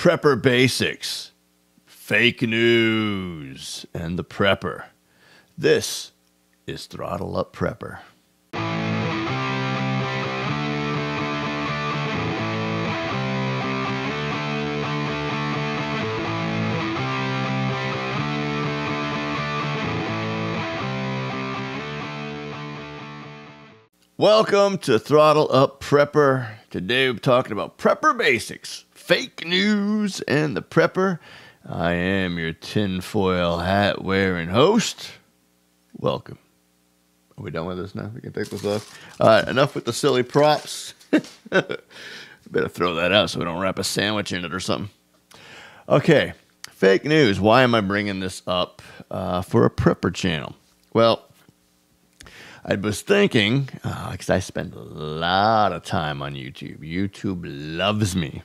Prepper Basics, Fake News, and the Prepper. This is Throttle Up Prepper. Welcome to Throttle Up Prepper. Today we're talking about Prepper Basics, Fake News, and the Prepper. I am your tinfoil hat wearing host. Welcome. Are we done with this now? We can take this off. All right, enough with the silly props. Better throw that out so we don't wrap a sandwich in it or something. Okay, fake news. Why am I bringing this up for a Prepper channel? Well, I was thinking, because I spend a lot of time on YouTube. YouTube loves me.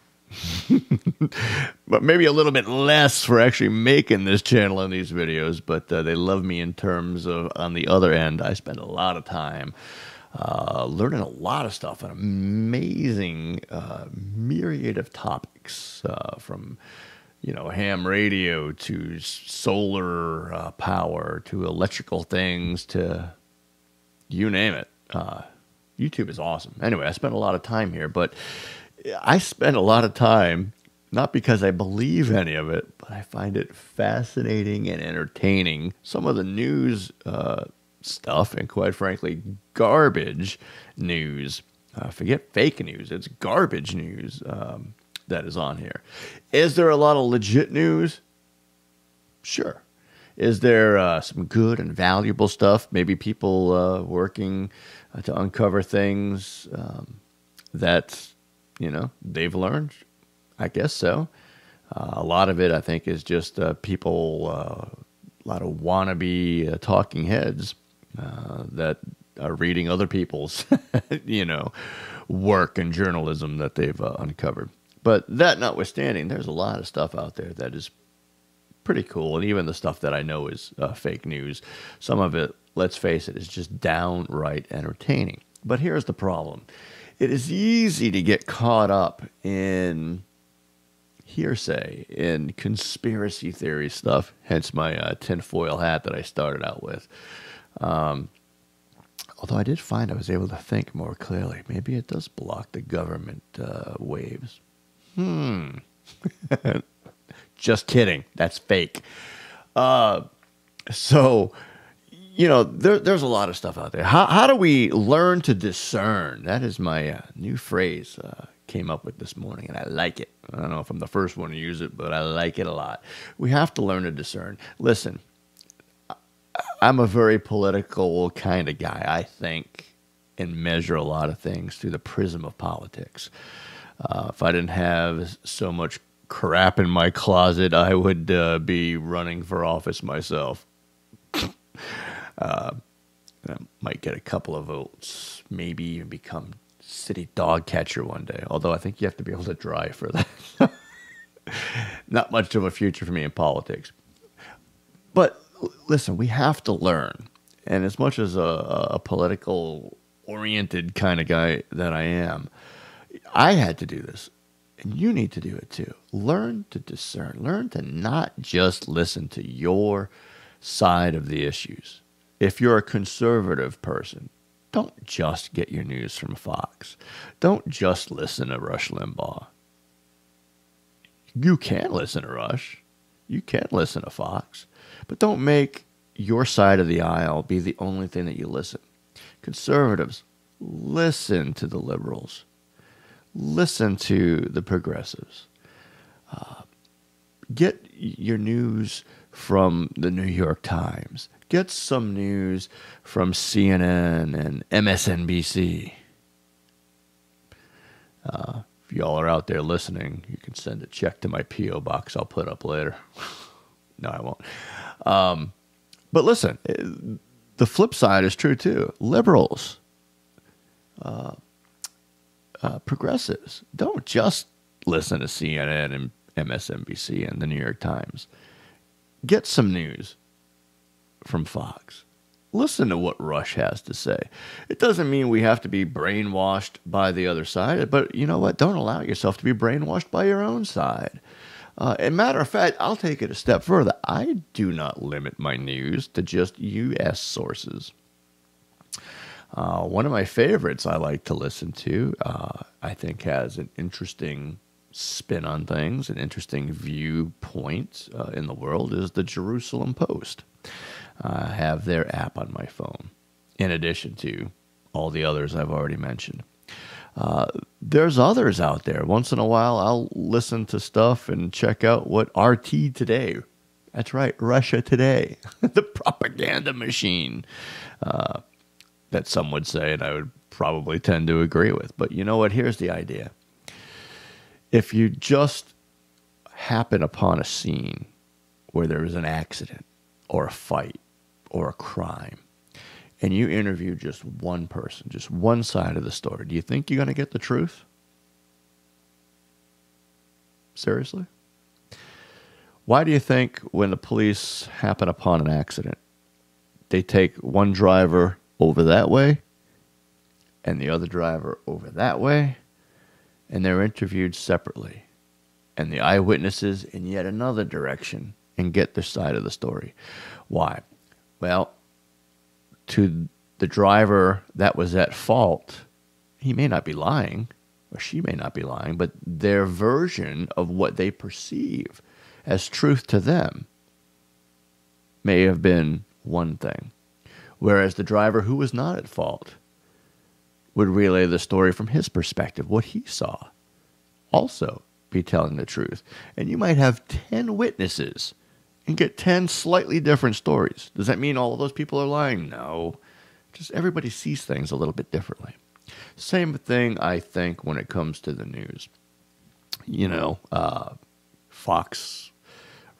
But maybe a little bit less for actually making this channel and these videos. But they love me in terms of, on the other end, I spend a lot of time learning a lot of stuff. An amazing myriad of topics from... you know, ham radio to solar power to electrical things to... you name it. YouTube is awesome. Anyway, I spent a lot of time here, but I spend a lot of time, not because I believe any of it, but I find it fascinating and entertaining. Some of the news stuff, and quite frankly, garbage news. Forget fake news. It's garbage news that is on here. Is there a lot of legit news? Sure. Is there some good and valuable stuff? Maybe people working to uncover things that, you know, they've learned? I guess so. A lot of it, I think, is just people, a lot of wannabe talking heads that are reading other people's, you know, work and journalism that they've uncovered. But that notwithstanding, there's a lot of stuff out there that is pretty cool, and even the stuff that I know is fake news, some of it, let's face it, is just downright entertaining. But here's the problem. It is easy to get caught up in hearsay, in conspiracy theory stuff, hence my tinfoil hat that I started out with. Although I did find I was able to think more clearly. Maybe it does block the government waves. Just kidding. That's fake. So, you know, there's a lot of stuff out there. How do we learn to discern? That is my new phrase came up with this morning, and I like it. I don't know if I'm the first one to use it, but I like it a lot. We have to learn to discern. Listen, I'm a very political kind of guy. I think and measure a lot of things through the prism of politics. If I didn't have so much crap in my closet, I would be running for office myself. I might get a couple of votes, maybe even become city dog catcher one day, although I think you have to be able to drive for that. Not much of a future for me in politics. But listen, we have to learn. And as much as a political-oriented kind of guy that I am, I had to do this. And you need to do it too. Learn to discern. Learn to not just listen to your side of the issues. If you're a conservative person, don't just get your news from Fox. Don't just listen to Rush Limbaugh. You can listen to Rush. You can listen to Fox. But don't make your side of the aisle be the only thing that you listen. Conservatives, listen to the liberals. Listen to the progressives. Get your news from the New York Times. Get some news from CNN and MSNBC. If y'all are out there listening, you can send a check to my P.O. box. I'll put it up later. No, I won't. But listen, the flip side is true too. Liberals. Progressives, don't just listen to CNN and MSNBC and the New York Times. Get some news from Fox. Listen to what Rush has to say. It doesn't mean we have to be brainwashed by the other side, but you know what? Don't allow yourself to be brainwashed by your own side. As a matter of fact, I'll take it a step further. I do not limit my news to just U.S. sources. One of my favorites I like to listen to, I think has an interesting spin on things, an interesting viewpoint in the world, is the Jerusalem Post. I have their app on my phone, in addition to all the others I've already mentioned. There's others out there. Once in a while, I'll listen to stuff and check out what RT Today, that's right, Russia Today, the propaganda machine, that some would say, and I would probably tend to agree with. But you know what? Here's the idea. If you just happen upon a scene where there is an accident or a fight or a crime, and you interview just one person, just one side of the story, do you think you're going to get the truth? Seriously? Why do you think when the police happen upon an accident, they take one driver over that way and the other driver over that way, and they're interviewed separately, and the eyewitnesses in yet another direction, and get their side of the story? Why? Well, to the driver that was at fault, he may not be lying, or she may not be lying, but their version of what they perceive as truth to them may have been one thing, whereas the driver who was not at fault would relay the story from his perspective, what he saw, also be telling the truth. And you might have 10 witnesses and get 10 slightly different stories. Does that mean all of those people are lying? No. Just everybody sees things a little bit differently. Same thing, I think, when it comes to the news. You know, Fox,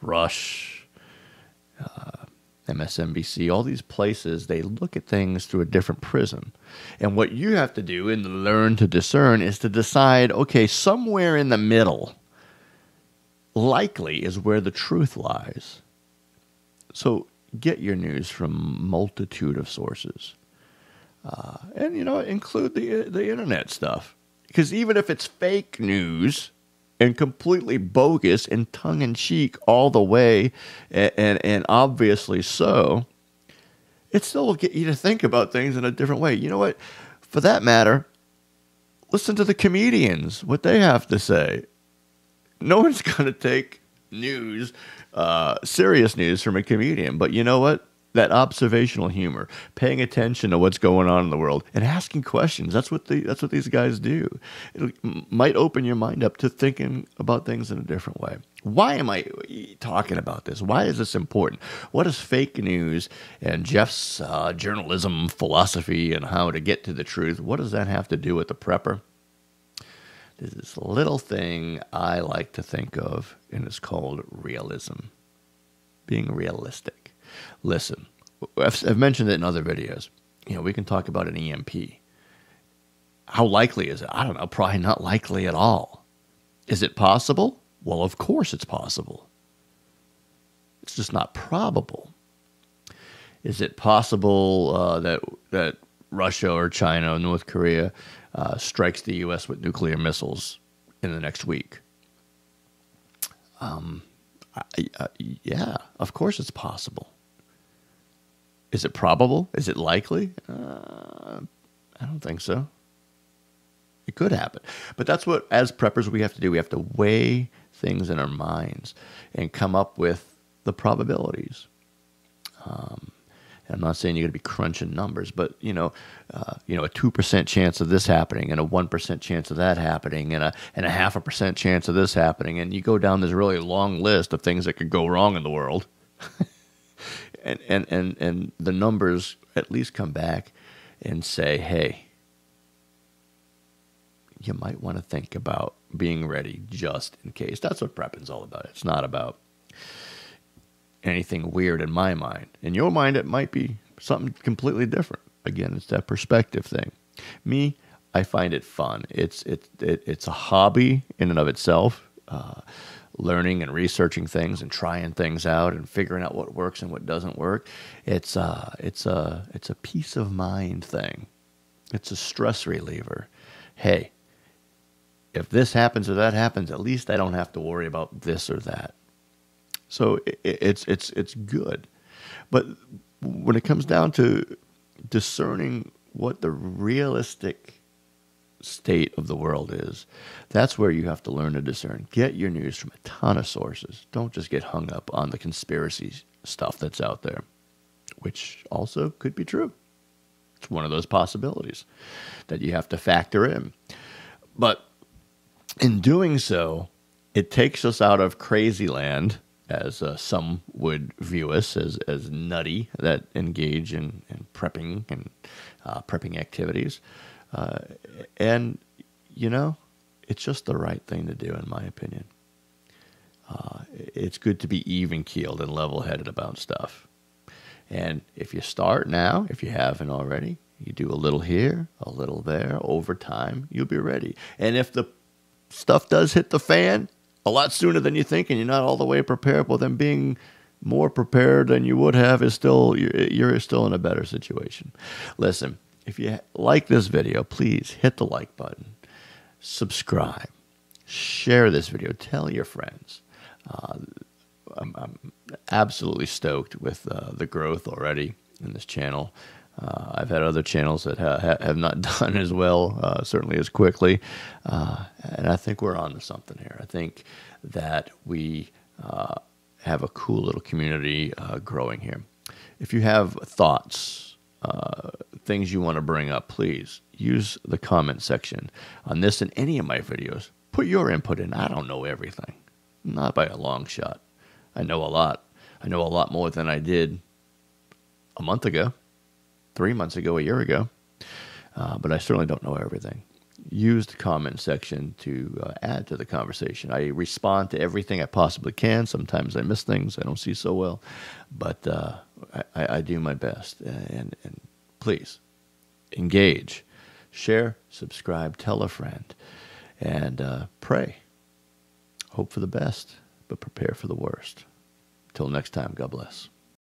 Rush, MSNBC, all these places, they look at things through a different prism. And what you have to do and learn to discern is to decide, okay, somewhere in the middle likely is where the truth lies. So get your news from a multitude of sources. And, you know, include the internet stuff. Because even if it's fake news and completely bogus and tongue-in-cheek all the way, and obviously so, it still will get you to think about things in a different way. You know what? For that matter, listen to the comedians, what they have to say. No one's going to take news, serious news from a comedian, but you know what? That observational humor, paying attention to what's going on in the world, and asking questions. That's what these guys do. It might open your mind up to thinking about things in a different way. Why am I talking about this? Why is this important? What is fake news and Jeff's journalism philosophy and how to get to the truth? What does that have to do with the prepper? There's this little thing I like to think of, and it's called realism. Being realistic. Listen, I've mentioned it in other videos. You know, we can talk about an EMP. How likely is it? I don't know. Probably not likely at all. Is it possible? Well, of course it's possible. It's just not probable. Is it possible that Russia or China or North Korea strikes the U.S. with nuclear missiles in the next week? Yeah, of course it's possible. Is it probable? Is it likely? I don't think so. It could happen. But that's what, as preppers, we have to do. We have to weigh things in our minds and come up with the probabilities. I'm not saying you're going to be crunching numbers, but, you know, a 2% chance of this happening and a 1% chance of that happening and a 0.5% chance of this happening. And you go down this really long list of things that could go wrong in the world. and the numbers at least come back and say, hey, you might want to think about being ready just in case. That's what prepping's all about. It's not about anything weird in my mind. In your mind, it might be something completely different. Again, it's that perspective thing. Me, I find it fun. It's a hobby in and of itself. learning and researching things and trying things out and figuring out what works and what doesn't work. It's a peace of mind thing. It's a stress reliever. Hey, if this happens or that happens, at least I don't have to worry about this or that. So it's good. But when it comes down to discerning what the realistic state of the world is, that's where you have to learn to discern. Get your news from a ton of sources. Don't just get hung up on the conspiracy stuff that's out there, which also could be true. It's one of those possibilities that you have to factor in. But in doing so, it takes us out of crazy land, as some would view us as nutty that engage in prepping and prepping activities. And, you know, it's just the right thing to do, in my opinion. It's good to be even-keeled and level-headed about stuff. And if you start now, if you haven't already, you do a little here, a little there. Over time, you'll be ready. And if the stuff does hit the fan a lot sooner than you think and you're not all the way prepared, well, then being more prepared than you would have is still, you're still in a better situation. Listen, if you like this video, please hit the like button, subscribe, share this video, tell your friends. I'm absolutely stoked with the growth already in this channel. I've had other channels that have not done as well, certainly as quickly, and I think we're on to something here. I think that we have a cool little community growing here. If you have thoughts, things you want to bring up, please use the comment section on this and any of my videos. Put your input in. I don't know everything, not by a long shot. I know a lot. I know a lot more than I did a month ago, 3 months ago, a year ago, but I certainly don't know everything. Use the comment section to add to the conversation. I respond to everything I possibly can. Sometimes I miss things I don't see so well, but I do my best. And please engage, share, subscribe, tell a friend, and pray. Hope for the best, but prepare for the worst. Till next time, God bless.